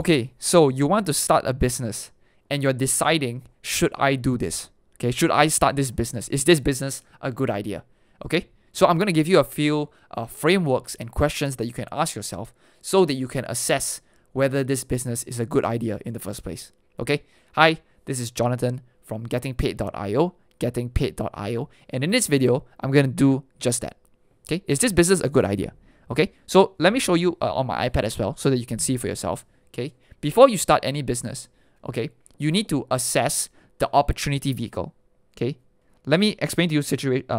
okay, so you want to start a business and you're deciding, should I do this? Okay, should I start this business? Is this business a good idea? Okay, so I'm going to give you a few frameworks and questions that you can ask yourself so that you can assess whether this business is a good idea in the first place. Okay, hi, this is Jonathan from gettingpaid.io, gettingpaid.io, and in this video, I'm going to do just that. Okay, is this business a good idea? Okay, so let me show you on my iPad as well so that you can see for yourself. Okay, before you start any business, okay, you need to assess the opportunity vehicle. Okay, let me explain to you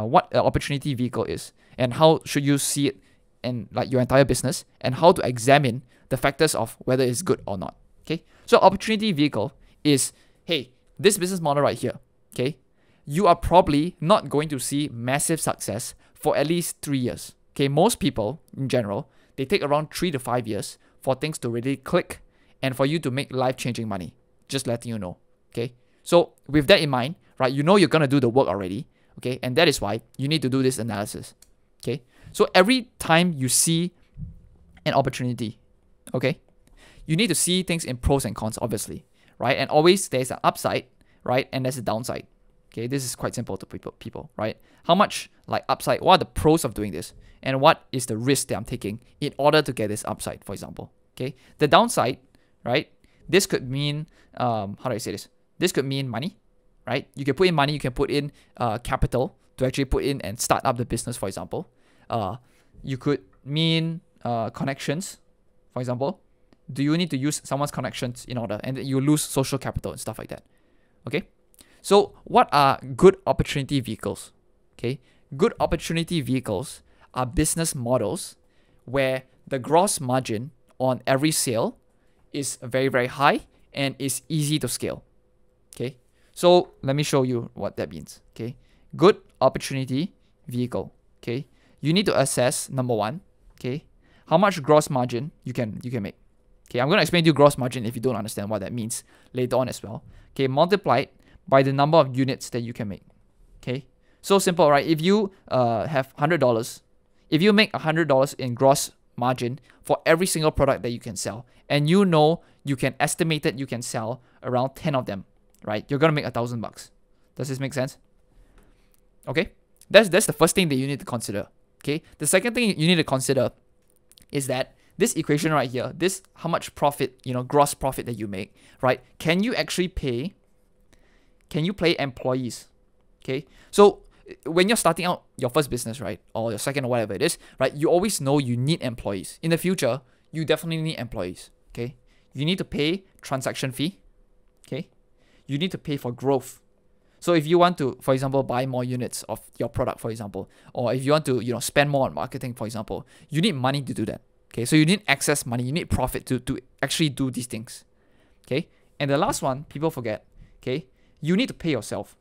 what an opportunity vehicle is and how should you see it in like your entire business and how to examine the factors of whether it's good or not. Okay, so opportunity vehicle is, hey, this business model right here, okay, you are probably not going to see massive success for at least 3 years. Okay, most people in general, they take around 3 to 5 years for things to really click and for you to make life-changing money. Just letting you know, okay? So with that in mind, right, you know you're going to do the work already, okay? And that is why you need to do this analysis, okay? So every time you see an opportunity, okay, you need to see things in pros and cons, obviously, right? And always there's an upside, right? And there's a downside, okay? This is quite simple to people, right? How much like upside, what are the pros of doing this? And what is the risk that I'm taking in order to get this upside, for example, okay? The downside, right? This could mean, how do I say this? This could mean money, right? You can put in money, you can put in capital to actually put in and start up the business, for example. You could mean connections, for example. Do you need to use someone's connections in order? And you lose social capital and stuff like that, okay? So what are good opportunity vehicles, okay? Good opportunity vehicles are business models where the gross margin on every sale is very, very high and is easy to scale, okay? So let me show you what that means, okay? Good opportunity vehicle, okay? You need to assess, number one, okay, how much gross margin you can make, okay? I'm going to explain to you gross margin if you don't understand what that means later on as well, okay? Multiplied by the number of units that you can make, okay? So simple, right? If you have $100, if you make $100 in gross margin for every single product that you can sell, and you know you can estimate that you can sell around 10 of them, right? You're gonna make $1,000. Does this make sense? Okay, that's the first thing that you need to consider. Okay, the second thing you need to consider is that this equation right here, this how much profit, you know, gross profit that you make, right? Can you actually pay? Can you pay employees? Okay, so when you're starting out your first business, right, or your second or whatever it is, right, you always know you need employees. In the future, you definitely need employees, okay? You need to pay transaction fee, okay? You need to pay for growth. So if you want to, for example, buy more units of your product, for example, or if you want to, you know, spend more on marketing, for example, you need money to do that, okay? So you need excess money, you need profit to actually do these things, okay? And the last one, people forget, okay? You need to pay yourself,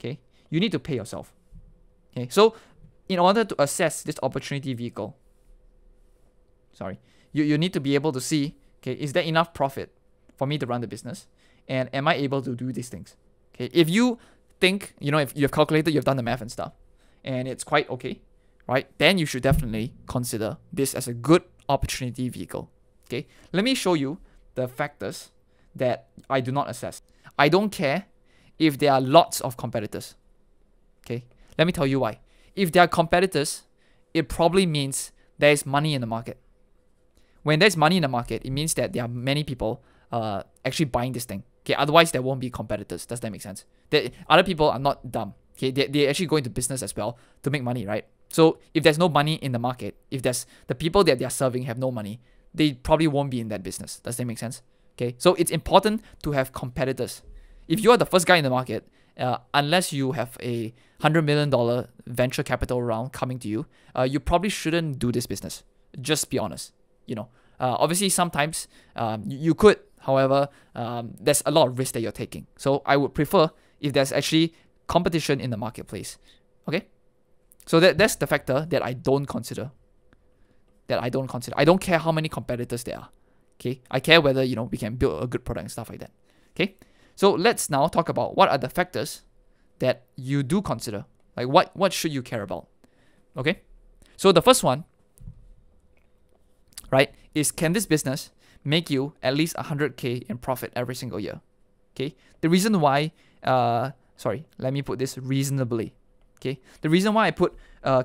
okay? You need to pay yourself. Okay, so in order to assess this opportunity vehicle, sorry, you need to be able to see, okay, is there enough profit for me to run the business? And am I able to do these things? Okay, if you think, you know, if you've calculated, you've done the math and stuff, and it's quite okay, right? Then you should definitely consider this as a good opportunity vehicle. Okay, let me show you the factors that I do not assess. I don't care if there are lots of competitors. Okay, let me tell you why. If there are competitors, it probably means there is money in the market. When there's money in the market, it means that there are many people actually buying this thing. Okay, otherwise there won't be competitors. Does that make sense? That other people are not dumb. Okay, they actually go into business as well to make money, right? So if there's no money in the market, if there's the people that they are serving have no money, they probably won't be in that business. Does that make sense? Okay, so it's important to have competitors. If you are the first guy in the market, unless you have a $100 million venture capital round coming to you, you probably shouldn't do this business. Just be honest, you know. Obviously, sometimes you could, however, there's a lot of risk that you're taking. So I would prefer if there's actually competition in the marketplace, okay? So that's the factor that I don't consider. I don't care how many competitors there are, okay? I care whether, you know, we can build a good product and stuff like that, okay? So let's now talk about what are the factors that you do consider. Like what should you care about? Okay, so the first one, right, is can this business make you at least 100K in profit every single year. Okay. The reason why, sorry, let me put this reasonably. Okay. The reason why I put,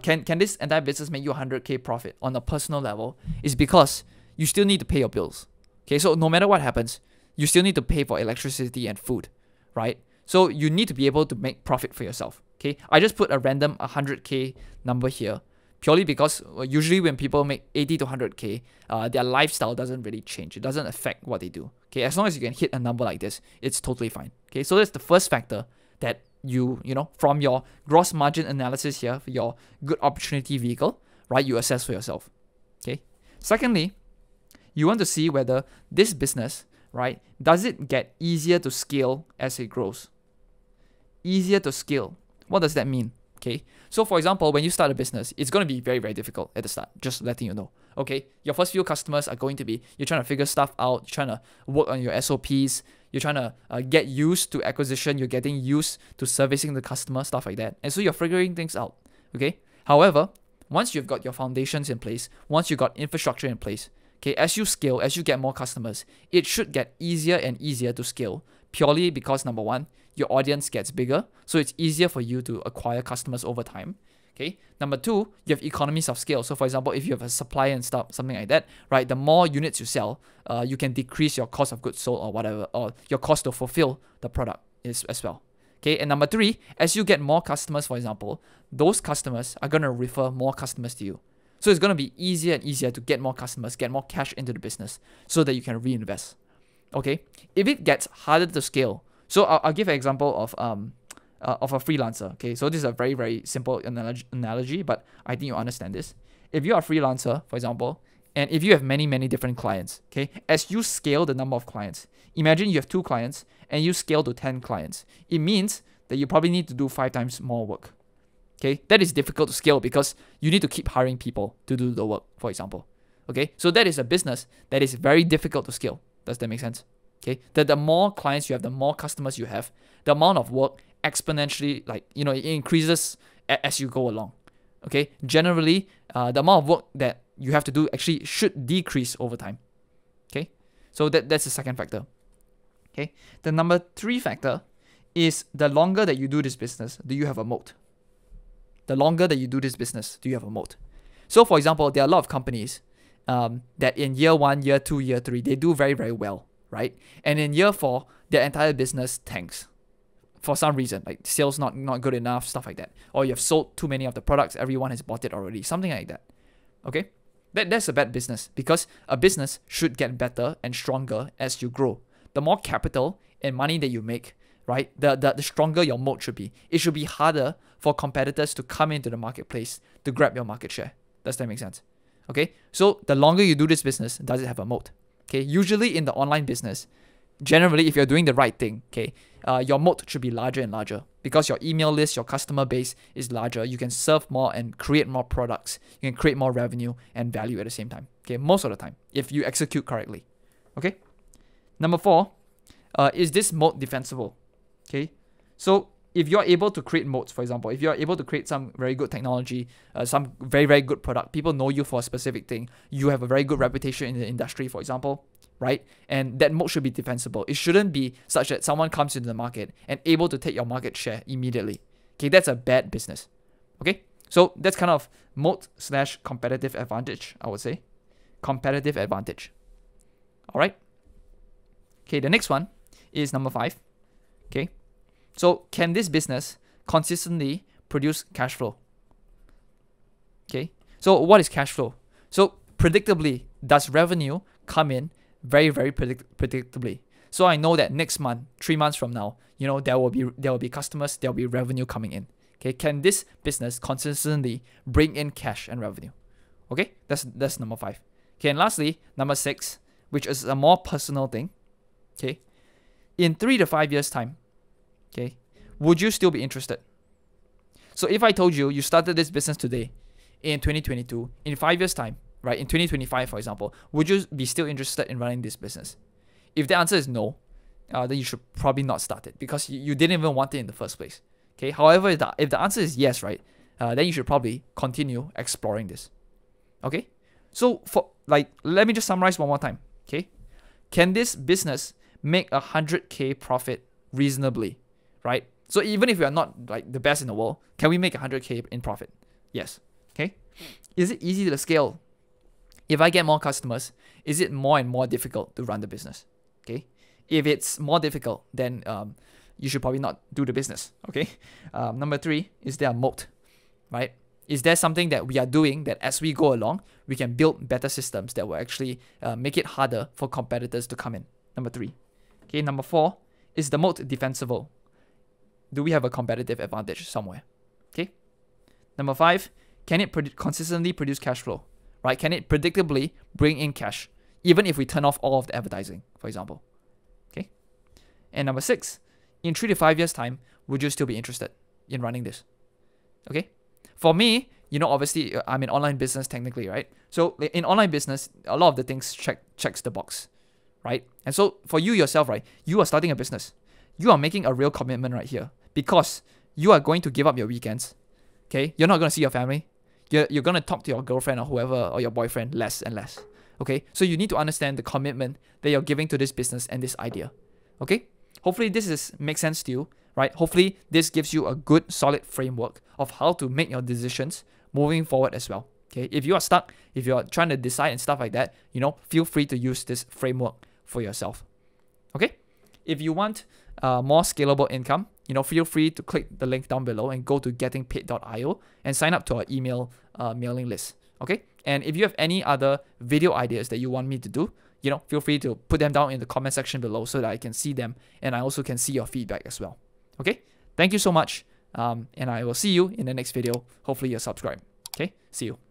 can this entire business make you 100K profit on a personal level is because you still need to pay your bills. Okay. So no matter what happens, you still need to pay for electricity and food, right? So you need to be able to make profit for yourself. Okay. I just put a random 100K number here purely because usually when people make 80 to 100K, their lifestyle doesn't really change. It doesn't affect what they do. Okay. As long as you can hit a number like this, it's totally fine. Okay. So that's the first factor that you know, from your gross margin analysis here, for your good opportunity vehicle, right? You assess for yourself. Okay. Secondly, you want to see whether this business, right, does it get easier to scale as it grows? Easier to scale. What does that mean? Okay. So for example, when you start a business, it's going to be very, very difficult at the start. Just letting you know. Okay. Your first few customers are going to be, you're trying to figure stuff out. You're trying to work on your SOPs. You're trying to get used to acquisition. You're getting used to servicing the customer, stuff like that. And so you're figuring things out. Okay. However, once you've got your foundations in place, once you've got infrastructure in place, okay, as you scale, as you get more customers, it should get easier and easier to scale purely because number one, your audience gets bigger. So it's easier for you to acquire customers over time. Okay. Number two, you have economies of scale. So for example, if you have a supply and stuff, something like that, right? The more units you sell, you can decrease your cost of goods sold or whatever, or your cost to fulfill the product as well. Okay. And number three, as you get more customers, for example, those customers are going to refer more customers to you. So it's going to be easier and easier to get more customers, get more cash into the business so that you can reinvest. Okay. If it gets harder to scale, so I'll give an example of a freelancer. Okay. So this is a very, very simple analogy, but I think you understand this. If you are a freelancer, for example, and if you have many, many different clients, okay, as you scale the number of clients, imagine you have 2 clients and you scale to 10 clients. It means that you probably need to do 5 times more work. Okay, that is difficult to scale because you need to keep hiring people to do the work, for example. Okay, so that is a business that is very difficult to scale. Does that make sense? Okay, that the more clients you have, the more customers you have, the amount of work exponentially, like, you know, it increases as you go along. Okay, generally, the amount of work that you have to do actually should decrease over time. Okay, so that's the second factor. Okay, the number 3 factor is the longer that you do this business, do you have a moat? The longer that you do this business, do you have a moat? So for example, there are a lot of companies that in year 1, year 2, year 3, they do very, very well, right? And in year 4, their entire business tanks for some reason, like sales not good enough, stuff like that. Or you have sold too many of the products, everyone has bought it already, something like that. Okay? That's a bad business because a business should get better and stronger as you grow. The more capital and money that you make, right, the stronger your moat should be. It should be harder for competitors to come into the marketplace to grab your market share. Does that make sense? Okay, so the longer you do this business, does it have a moat? Okay, usually in the online business, generally if you're doing the right thing, okay, your moat should be larger and larger because your email list, your customer base is larger. You can serve more and create more products. You can create more revenue and value at the same time. Okay, most of the time, if you execute correctly. Okay, number 4, is this moat defensible? Okay, so if you're able to create moats, for example, if you're able to create some very good technology, some very, very good product, people know you for a specific thing, you have a very good reputation in the industry, for example, right? And that moat should be defensible. It shouldn't be such that someone comes into the market and able to take your market share immediately. Okay, that's a bad business. Okay, so that's kind of moat/competitive advantage, I would say. Competitive advantage. All right. Okay, the next one is number 5. Okay, so can this business consistently produce cash flow? Okay, so what is cash flow? So predictably, does revenue come in very, very predictably? So I know that next month, 3 months from now, you know, there will be customers, there will be revenue coming in. Okay, can this business consistently bring in cash and revenue? Okay, that's number 5. Okay, and lastly, number 6, which is a more personal thing. Okay. In 3 to 5 years' time, okay, would you still be interested? So if I told you, you started this business today in 2022, in 5 years' time, right, in 2025, for example, would you be still interested in running this business? If the answer is no, then you should probably not start it because you didn't even want it in the first place, okay? However, if the answer is yes, right, then you should probably continue exploring this, okay? So let me just summarize one more time, okay? can this business make a 100K profit reasonably, right? So even if we are not like the best in the world, can we make a 100K in profit? Yes. Okay. Is it easy to scale? If I get more customers, is it more and more difficult to run the business? Okay. If it's more difficult, then you should probably not do the business. Okay. Number three, is there a moat, right? Is there something that we are doing that as we go along, we can build better systems that will actually make it harder for competitors to come in? Number three. Okay. Number four, is the moat defensible? Do we have a competitive advantage somewhere? Okay. Number five, can it consistently produce cash flow, right? Can it predictably bring in cash, even if we turn off all of the advertising, for example? Okay. And number six, in 3 to 5 years' time, would you still be interested in running this? Okay. For me, you know, obviously, I'm in online business technically, right? So in online business, a lot of the things checks the box, right? And so for you yourself, right, you are starting a business. You are making a real commitment right here because you are going to give up your weekends, okay? You're not going to see your family. You're going to talk to your girlfriend or whoever or your boyfriend less and less, okay? So you need to understand the commitment that you're giving to this business and this idea, okay? Hopefully this makes sense to you, right? Hopefully this gives you a good solid framework of how to make your decisions moving forward as well, okay? If you are stuck, if you're trying to decide and stuff like that, you know, feel free to use this framework for yourself, okay? If you want more scalable income, you know, feel free to click the link down below and go to gettingpaid.io and sign up to our email mailing list, okay? And if you have any other video ideas that you want me to do, you know, feel free to put them down in the comment section below so that I can see them and I also can see your feedback as well, okay? Thank you so much, and I will see you in the next video. Hopefully you're subscribed, okay? See you.